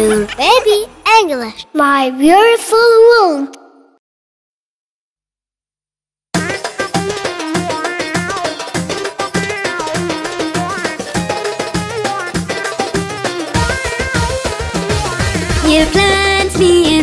to Baby English, my beautiful world. You plant me in